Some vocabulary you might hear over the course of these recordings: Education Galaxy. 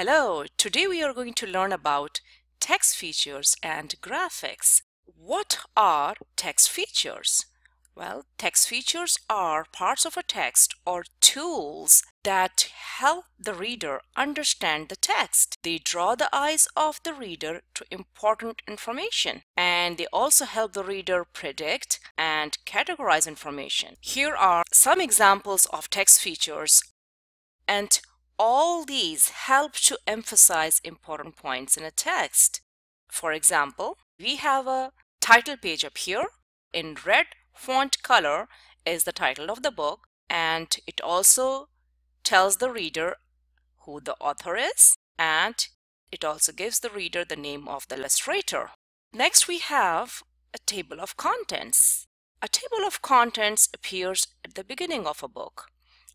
Hello, today we are going to learn about text features and graphics. What are text features? Well, text features are parts of a text or tools that help the reader understand the text. They draw the eyes of the reader to important information, and they also help the reader predict and categorize information. Here are some examples of text features, and all these help to emphasize important points in a text. For example, we have a title page up here. In red font color is the title of the book, and it also tells the reader who the author is, and it also gives the reader the name of the illustrator. Next, we have a table of contents. A table of contents appears at the beginning of a book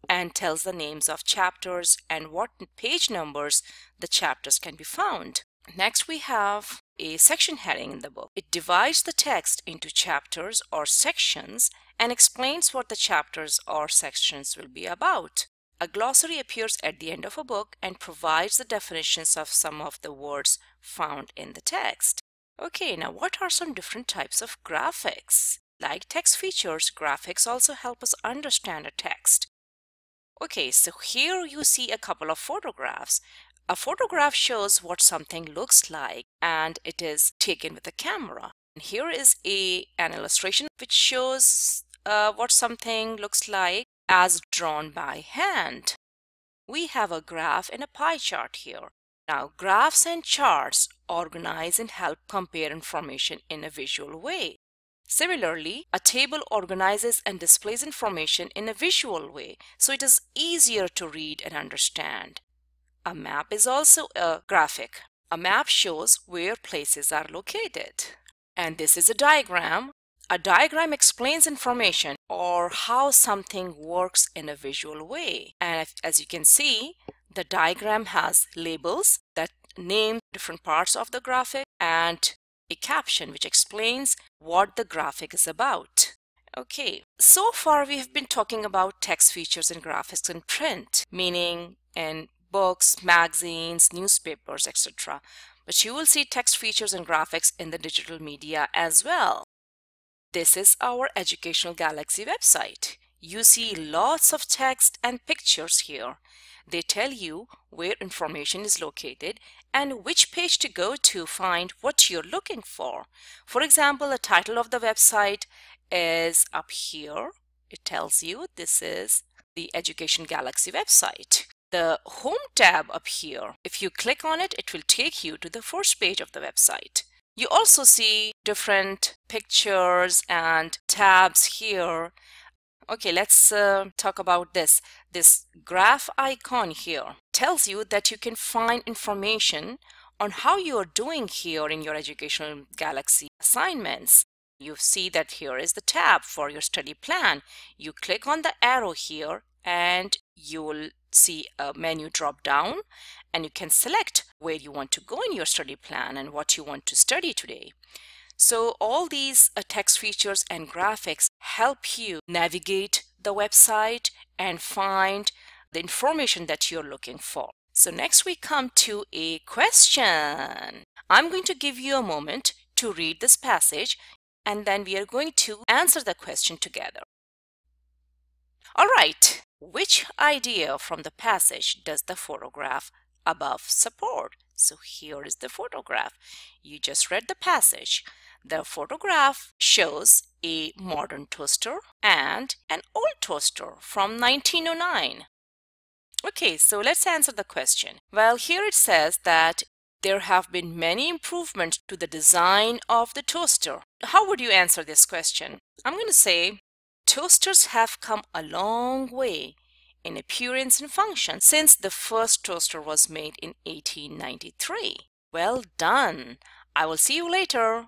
and tells the names of chapters and what page numbers the chapters can be found. Next, we have a section heading in the book. It divides the text into chapters or sections and explains what the chapters or sections will be about. A glossary appears at the end of a book and provides the definitions of some of the words found in the text. Okay, now what are some different types of graphics? Like text features, graphics also help us understand a text. Okay, so here you see a couple of photographs. A photograph shows what something looks like, and it is taken with a camera. And here is an illustration which shows what something looks like as drawn by hand. We have a graph and a pie chart here. Now, graphs and charts organize and help compare information in a visual way. Similarly, a table organizes and displays information in a visual way, so it is easier to read and understand. A map is also a graphic. A map shows where places are located. And this is a diagram. A diagram explains information or how something works in a visual way. And as you can see, the diagram has labels that name different parts of the graphic and a caption which explains what the graphic is about. Okay, so far we have been talking about text features and graphics in print, meaning in books, magazines, newspapers, etc. But you will see text features and graphics in the digital media as well. This is our Educational Galaxy website. You see lots of text and pictures here. They tell you where information is located and which page to go to find what you're looking for. For example, the title of the website is up here. It tells you this is the Education Galaxy website. The Home tab up here, if you click on it, it will take you to the first page of the website. You also see different pictures and tabs here. Okay, let's talk about this graph icon here. Tells you that you can find information on how you're doing here in your Educational Galaxy assignments. You see that here is the tab for your study plan. You click on the arrow here and you will see a menu drop down, and you can select where you want to go in your study plan and what you want to study today. So all these text features and graphics help you navigate the website and find the information that you're looking for. So next we come to a question. I'm going to give you a moment to read this passage, and then we are going to answer the question together. All right. Which idea from the passage does the photograph above support? So here is the photograph. You just read the passage. The photograph shows a modern toaster and an old toaster from 1909. Okay, so let's answer the question. Well, here it says that there have been many improvements to the design of the toaster. How would you answer this question? I'm going to say, toasters have come a long way in appearance and function since the first toaster was made in 1893. Well done! I will see you later.